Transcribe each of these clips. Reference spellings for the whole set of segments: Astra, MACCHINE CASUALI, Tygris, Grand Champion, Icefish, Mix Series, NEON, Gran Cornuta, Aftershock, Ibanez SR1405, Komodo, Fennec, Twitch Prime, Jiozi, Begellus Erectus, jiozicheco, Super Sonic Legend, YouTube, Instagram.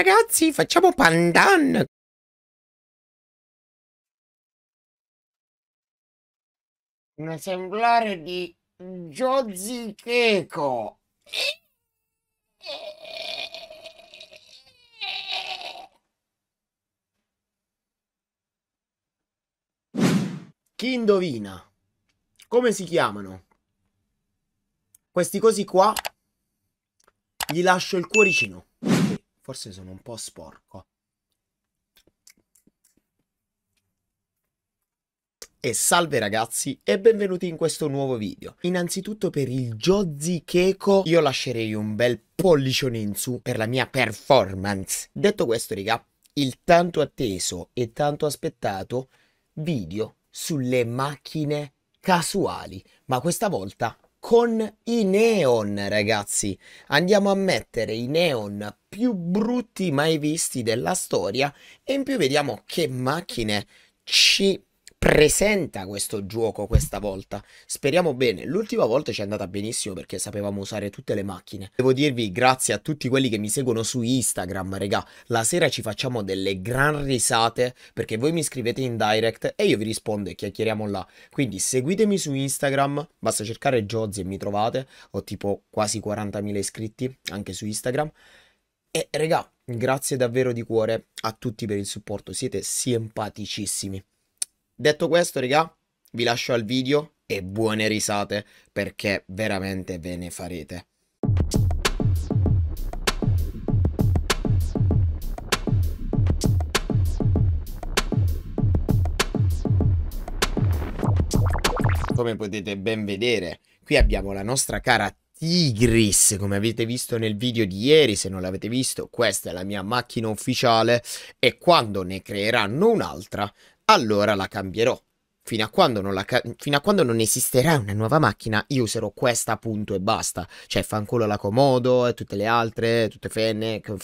ragazzi, facciamo pandan. Un esemplare di jiozicheco. Chi indovina? Come si chiamano? Questi cosi qua gli lascio il cuoricino. Forse sono un po' sporco. E salve ragazzi e benvenuti in questo nuovo video. Innanzitutto per il jiozicheco io lascerei un bel pollicione in su per la mia performance. Detto questo raga, il tanto atteso e tanto aspettato video sulle macchine casuali, ma questa volta con i neon. Ragazzi, andiamo a mettere i neon più brutti mai visti della storia e in più vediamo che macchine ci presenta questo gioco questa volta. Speriamo bene. L'ultima volta ci è andata benissimo perché sapevamo usare tutte le macchine. Devo dirvi grazie a tutti quelli che mi seguono su Instagram, regà. La sera ci facciamo delle gran risate perché voi mi scrivete in direct e io vi rispondo e chiacchieriamo là. Quindi seguitemi su Instagram, basta cercare Jiozi e mi trovate. Ho tipo quasi 40.000 iscritti anche su Instagram. E regà, grazie davvero di cuore a tutti per il supporto, siete simpaticissimi. Detto questo, raga, vi lascio al video e buone risate perché veramente ve ne farete. Come potete ben vedere, qui abbiamo la nostra cara Tygris, come avete visto nel video di ieri. Se non l'avete visto, questa è la mia macchina ufficiale e quando ne creeranno un'altra, allora la cambierò. Fino a quando non esisterà una nuova macchina, io userò questa, punto e basta. Cioè, fanculo la Komodo e tutte le altre, tutte fennec,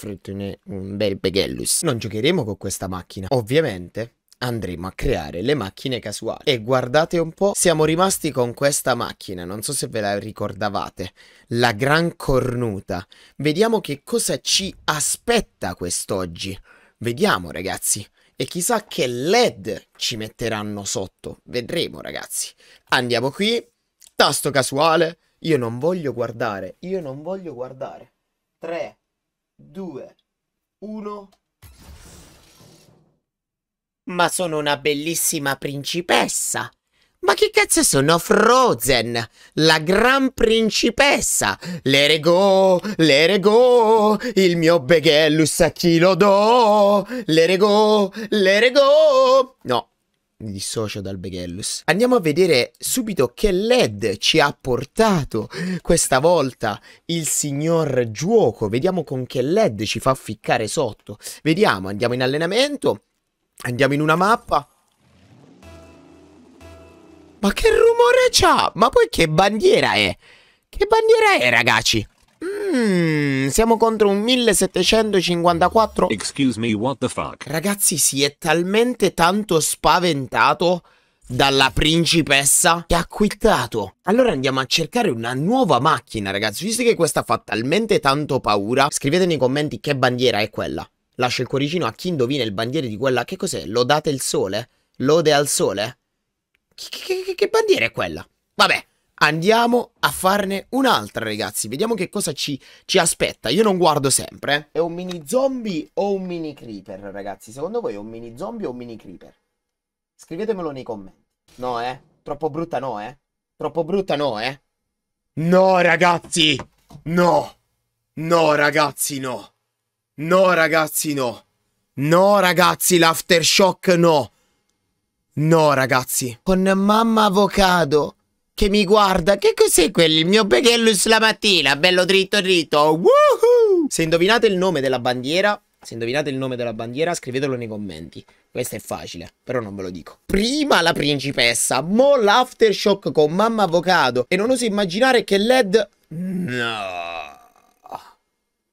un bel Begellus. Non giocheremo con questa macchina. Ovviamente andremo a creare le macchine casuali. E guardate un po', siamo rimasti con questa macchina, non so se ve la ricordavate, la Gran Cornuta. Vediamo che cosa ci aspetta quest'oggi. Vediamo, ragazzi. E chissà che LED ci metteranno sotto. Vedremo ragazzi. Andiamo qui. Tasto casuale. Io non voglio guardare. 3, 2, 1. Ma sono una bellissima principessa. Ma che cazzo sono Frozen? La gran principessa. Le regò, il mio Begellus a chi lo do. Le regò, le regò. No, mi dissocio dal Begellus. Andiamo a vedere subito che LED ci ha portato questa volta il signor Gioco. Vediamo con che LED ci fa ficcare sotto. Vediamo, andiamo in allenamento. Andiamo in una mappa. Ma che rumore c'ha? Ma poi che bandiera è? Che bandiera è, ragazzi? Siamo contro un 1754. Excuse me, what the fuck? Ragazzi, si è talmente tanto spaventato dalla principessa che ha quittato. Allora andiamo a cercare una nuova macchina, ragazzi. Visto che questa fa talmente tanto paura, scrivete nei commenti che bandiera è quella. Lascio il cuoricino a chi indovina il bandiere di quella. Che cos'è? Lodate il sole? Lode al sole? Che bandiera è quella? Vabbè, andiamo a farne un'altra ragazzi. Vediamo che cosa ci aspetta. Io non guardo sempre. È un mini zombie o un mini creeper ragazzi? Secondo voi è un mini zombie o un mini creeper? Scrivetemelo nei commenti. No troppo brutta no troppo brutta no no ragazzi. No ragazzi l'aftershock no. No ragazzi. Con mamma avocado che mi guarda. Che cos'è quel il mio Begellus la mattina? Bello dritto dritto. Woohoo! Se indovinate il nome della bandiera, scrivetelo nei commenti. Questo è facile, però non ve lo dico. Prima la principessa, mo l'aftershock con mamma avocado. E non oso immaginare che LED. No.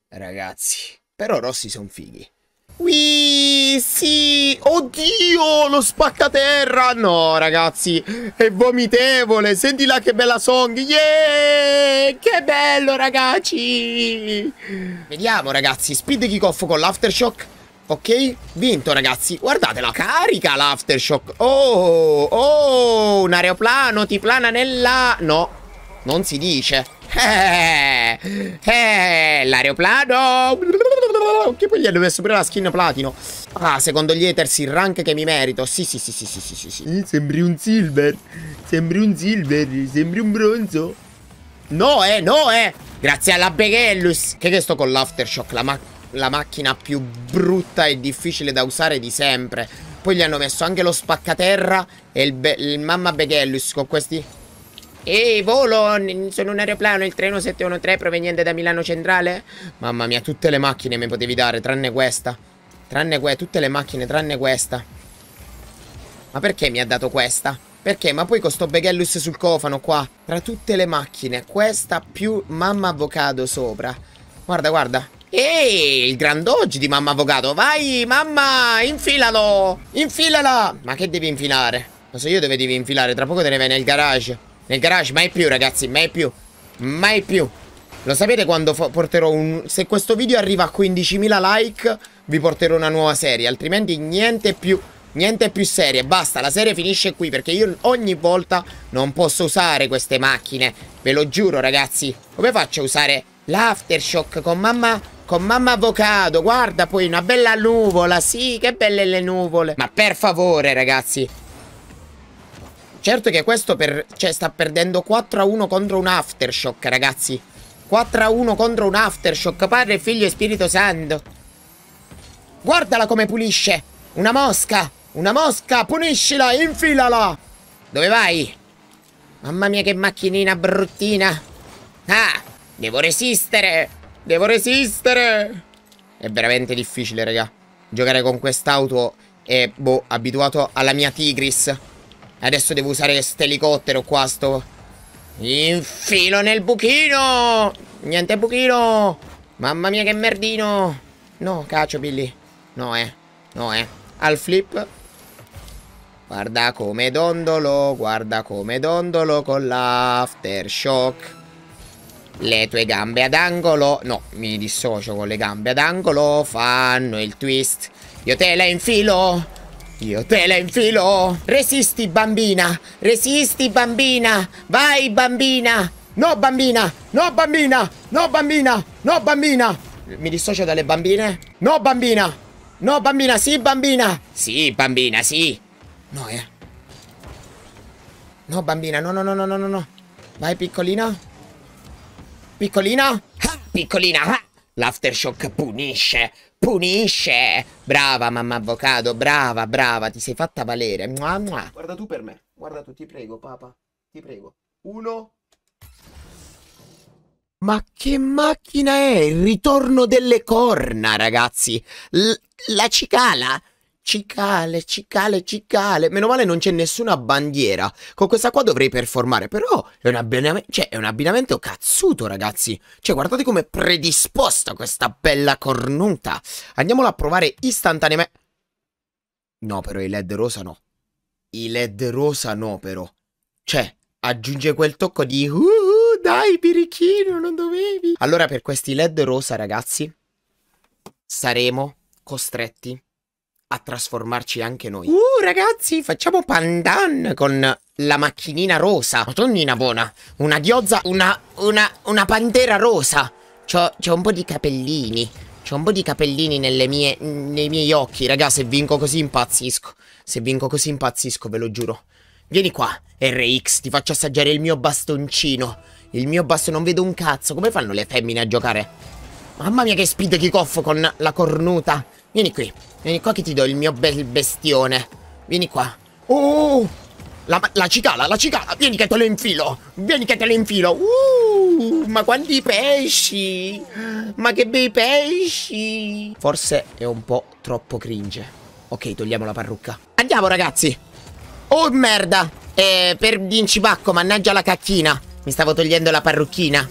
Ragazzi, però Rossi sono fighi. Wii, sì, oddio, lo spaccaterra. No, ragazzi, è vomitevole. Senti là che bella song. Yeah, che bello, ragazzi. Vediamo, ragazzi, speed kickoff con l'aftershock. Ok, vinto, ragazzi. Guardatela, carica l'aftershock. Oh, oh, un aeroplano ti plana nella... No, non si dice. L'aeroplano. Che poi gli hanno messo pure la skin platino. Ah, secondo gli haters il rank che mi merito. Sì, sì, sì, sì, sì, sì, sì, sì. Sembri un silver. Sembri un silver. Sembri un bronzo. No, no, Grazie alla Begellus. Che sto con l'aftershock, la macchina più brutta e difficile da usare di sempre. Poi gli hanno messo anche lo spaccaterra e il mamma Begellus con questi... Ehi, volo, sono un aeroplano, il treno 713 proveniente da Milano Centrale. Mamma mia, tutte le macchine mi potevi dare, tranne questa. Tranne tutte le macchine, tranne questa. Ma perché mi ha dato questa? Perché? Ma poi con sto Begellus sul cofano qua. Tra tutte le macchine, questa più mamma avocado sopra. Guarda, guarda. Ehi, il grand'oggi di mamma avocado. Vai, mamma, infilalo. Infilala. Ma che devi infilare? Lo so io dove devi infilare, tra poco te ne vai nel garage. Nel garage mai più, ragazzi, mai più. Mai più. Lo sapete quando porterò un... Se questo video arriva a 15.000 like, vi porterò una nuova serie. Altrimenti niente più. Niente più serie. Basta, la serie finisce qui. Perché io ogni volta non posso usare queste macchine. Ve lo giuro, ragazzi. Come faccio a usare l'aftershock con mamma... Con mamma avocado, guarda poi una bella nuvola. Sì, che belle le nuvole. Ma per favore, ragazzi. Certo che questo cioè, sta perdendo 4-1 contro un aftershock, ragazzi. 4-1 contro un aftershock. Padre, figlio e spirito santo. Guardala come pulisce. Una mosca. Una mosca. Puniscila. Infilala. Dove vai? Mamma mia che macchinina bruttina. Ah, devo resistere. Devo resistere. È veramente difficile, raga. Giocare con quest'auto è, boh, abituato alla mia Tygris. Adesso devo usare questo elicottero qua, sto... Infilo nel buchino! Niente buchino! Mamma mia che merdino! No, caccio, Billy. No, No, Al flip. Guarda come dondolo, guarda come dondolo con l'aftershock. Le tue gambe ad angolo... No, mi dissocio con le gambe ad angolo. Fanno il twist. Io te la infilo! Io te la infilo. Resisti, bambina. Resisti, bambina. Vai, bambina. No, bambina. No, bambina. No, bambina. No, bambina. Mi dissocio dalle bambine. No, bambina. No, bambina. Sì, bambina. Sì, bambina, sì. No, No, bambina. No, no, no, no, no, no. Vai, piccolina. Piccolina. Ah, piccolina. Ah. L'aftershock punisce. Punisce. Brava mamma avocado, brava, brava, ti sei fatta valere. Mua, mua. Guarda tu per me, guarda tu, ti prego papà, ti prego. Uno. Ma che macchina è? Il ritorno delle corna, ragazzi. La cicala. Cicale, cicale, cicale. Meno male non c'è nessuna bandiera. Con questa qua dovrei performare. Però è un abbinamento, cioè, è un abbinamento cazzuto, ragazzi. Cioè, guardate com'è predisposta questa bella cornuta. Andiamola a provare istantaneamente. No, però i LED rosa no. I LED rosa no, però. Cioè, aggiunge quel tocco di dai, birichino, non dovevi. Allora, per questi LED rosa, ragazzi, saremo costretti a trasformarci anche noi. Ragazzi, facciamo pandan con la macchinina rosa. Madonnina buona. Una diozza, una pantera rosa. C'ho un po' di capellini. C'ho un po' di capellini nei miei occhi. Raga, se vinco così impazzisco. Se vinco così impazzisco, ve lo giuro. Vieni qua, RX, ti faccio assaggiare il mio bastoncino. Il mio bastoncino, non vedo un cazzo. Come fanno le femmine a giocare? Mamma mia che speed kickoff con la cornuta. Vieni qua che ti do il mio bel bestione. Vieni qua. Oh, la cicala, la cicala. Vieni che te lo infilo. Vieni che te lo infilo. Ma quanti pesci. Ma che bei pesci. Forse è un po' troppo cringe. Ok, togliamo la parrucca. Andiamo, ragazzi. Oh, merda. Per d'incipacco, mannaggia la cacchina. Mi stavo togliendo la parrucchina.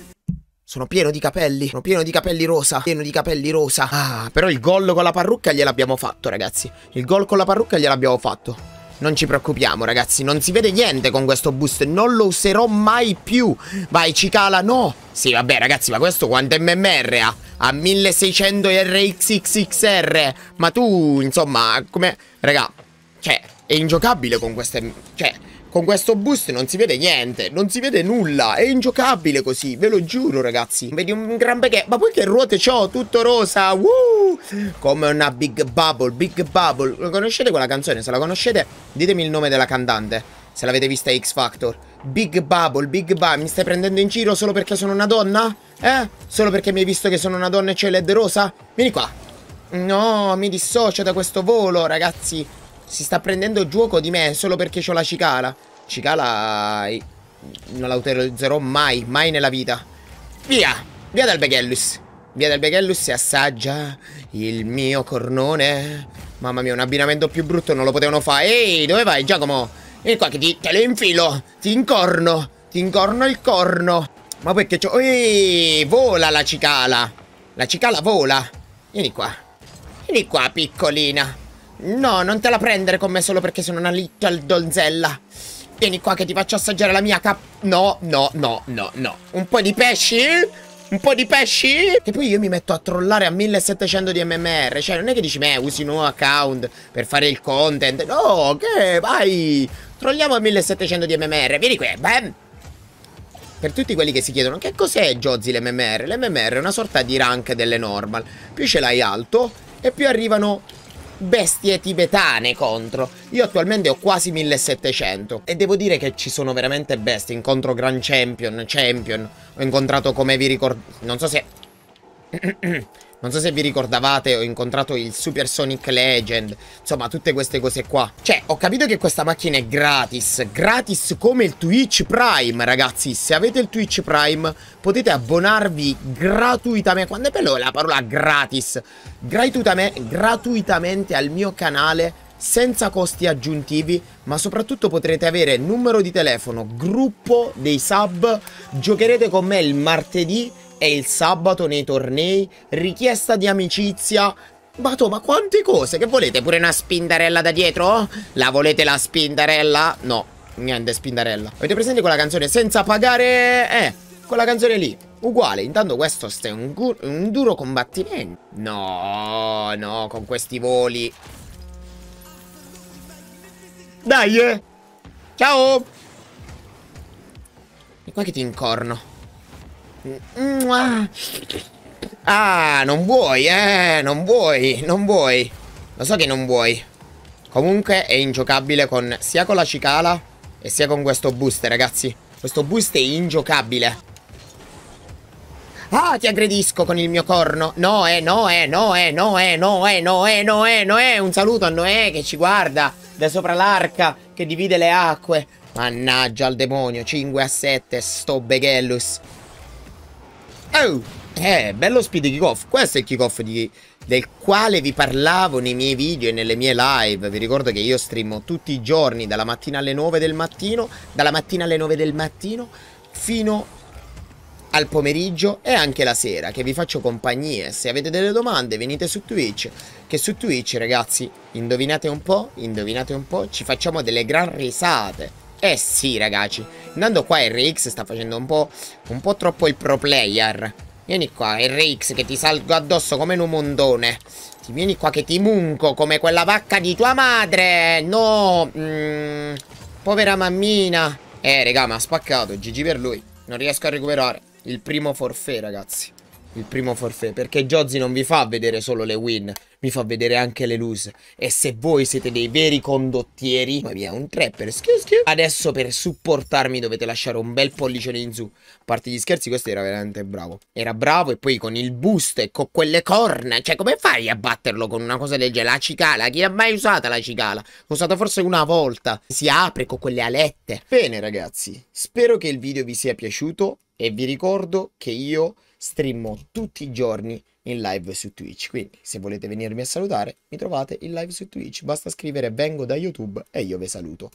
Sono pieno di capelli, sono pieno di capelli rosa, pieno di capelli rosa. Ah, però il gol con la parrucca gliel'abbiamo fatto, ragazzi. Il gol con la parrucca gliel'abbiamo fatto. Non ci preoccupiamo, ragazzi, non si vede niente con questo boost. Non lo userò mai più. Vai, cicala, no. Sì, vabbè, ragazzi, ma questo quanto MMR ha? A 1600 RXXXR. Ma tu, insomma, come... Raga, cioè, è ingiocabile con queste... Cioè... Con questo boost non si vede niente, non si vede nulla, è ingiocabile così, ve lo giuro, ragazzi. Vedi un gran beghe, ma poi che ruote c'ho, tutto rosa, come una big bubble, big bubble. Lo conoscete quella canzone? Se la conoscete ditemi il nome della cantante, se l'avete vista X Factor. Big bubble, big bubble, mi stai prendendo in giro solo perché sono una donna? Eh? Solo perché mi hai visto che sono una donna e c'è LED rosa? Vieni qua. No, mi dissocio da questo volo, ragazzi. Si sta prendendo gioco di me solo perché c'ho la cicala. Cicala non la utilizzerò mai, mai nella vita. Via, via dal Begellus. Via dal Begellus e assaggia il mio cornone. Mamma mia, un abbinamento più brutto non lo potevano fare. Ehi, dove vai, Giacomo? Vieni qua che te le infilo. Ti incorno il corno. Ma perché c'ho... Ehi, vola la cicala. La cicala vola. Vieni qua. Vieni qua, piccolina. No, non te la prendere con me solo perché sono una little donzella. Vieni qua che ti faccio assaggiare la mia No, no, no, no, no. Un po' di pesci? Un po' di pesci? Che poi io mi metto a trollare a 1700 di MMR. Cioè, non è che dici, me usi un nuovo account per fare il content. No, che vai. Trolliamo a 1700 di MMR. Vieni qui, bam. Per tutti quelli che si chiedono, che cos'è Jiozi l'MMR? L'MMR è una sorta di rank delle normal. Più ce l'hai alto e più arrivano... bestie tibetane contro. Io attualmente ho quasi 1700 e devo dire che ci sono veramente bestie. Incontro Grand Champion, ho incontrato, come vi ricordate, non so se vi ricordavate, ho incontrato il Super Sonic Legend. Insomma, tutte queste cose qua. Cioè, ho capito che questa macchina è gratis. Gratis come il Twitch Prime, ragazzi. Se avete il Twitch Prime potete abbonarvi gratuitamente. Quando è bello la parola gratis. Gratuitamente al mio canale, senza costi aggiuntivi, ma soprattutto potrete avere numero di telefono, gruppo dei sub. Giocherete con me il martedì e il sabato nei tornei, richiesta di amicizia, ma quante cose che volete, pure una spindarella da dietro? La volete la spindarella? No, niente spindarella. Avete presente quella canzone senza pagare? Quella canzone lì, uguale. Intanto questo è un duro combattimento. No, no, con questi voli. Dai, ciao! E qua che ti incorno. Ah, non vuoi, non vuoi. Lo so che non vuoi. Comunque è ingiocabile con, sia con la cicala e sia con questo boost, ragazzi. Questo boost è ingiocabile. Ah, ti aggredisco con il mio corno. Noè, Noè, Noè, Noè, Noè, Noè, Noè, Noè. Un saluto a Noè che ci guarda da sopra l'arca che divide le acque. Mannaggia al demonio, 5-7, sto Begellus. Oh, bello speed kickoff. Questo è il kickoff del quale vi parlavo nei miei video e nelle mie live. Vi ricordo che io streamo tutti i giorni dalla mattina alle 9 del mattino, fino al pomeriggio e anche la sera, che vi faccio compagnie. Se avete delle domande venite su Twitch, che su Twitch, ragazzi, indovinate un po', ci facciamo delle gran risate. Eh sì, ragazzi. Andando qua RX sta facendo un po' troppo il pro player. Vieni qua RX che ti salgo addosso come in un mondone. Vieni qua che ti munco come quella vacca di tua madre. No, povera mammina. Raga, mi ha spaccato, GG per lui. Non riesco a recuperare. Il primo forfè, ragazzi. Il primo forfè, perché Jiozi non vi fa vedere solo le win, mi fa vedere anche le lose. E se voi siete dei veri condottieri, mamma mia, un trapper, adesso per supportarmi dovete lasciare un bel pollice in su. A parte gli scherzi, questo era veramente bravo. Era bravo, e poi con il boost e con quelle corna, cioè come fai a batterlo con una cosa del genere? La cicala, chi l'ha mai usata la cicala? L'ho usata forse una volta. Si apre con quelle alette. Bene, ragazzi, spero che il video vi sia piaciuto e vi ricordo che io streamo tutti i giorni in live su Twitch, quindi se volete venirmi a salutare mi trovate in live su Twitch, basta scrivere vengo da YouTube e io vi saluto.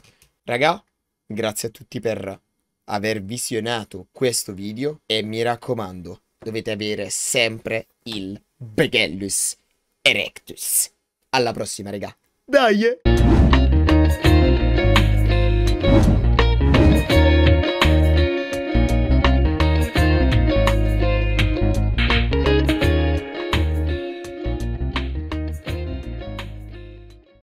Raga, grazie a tutti per aver visionato questo video e mi raccomando, dovete avere sempre il Begellus Erectus. Alla prossima, raga. Dai!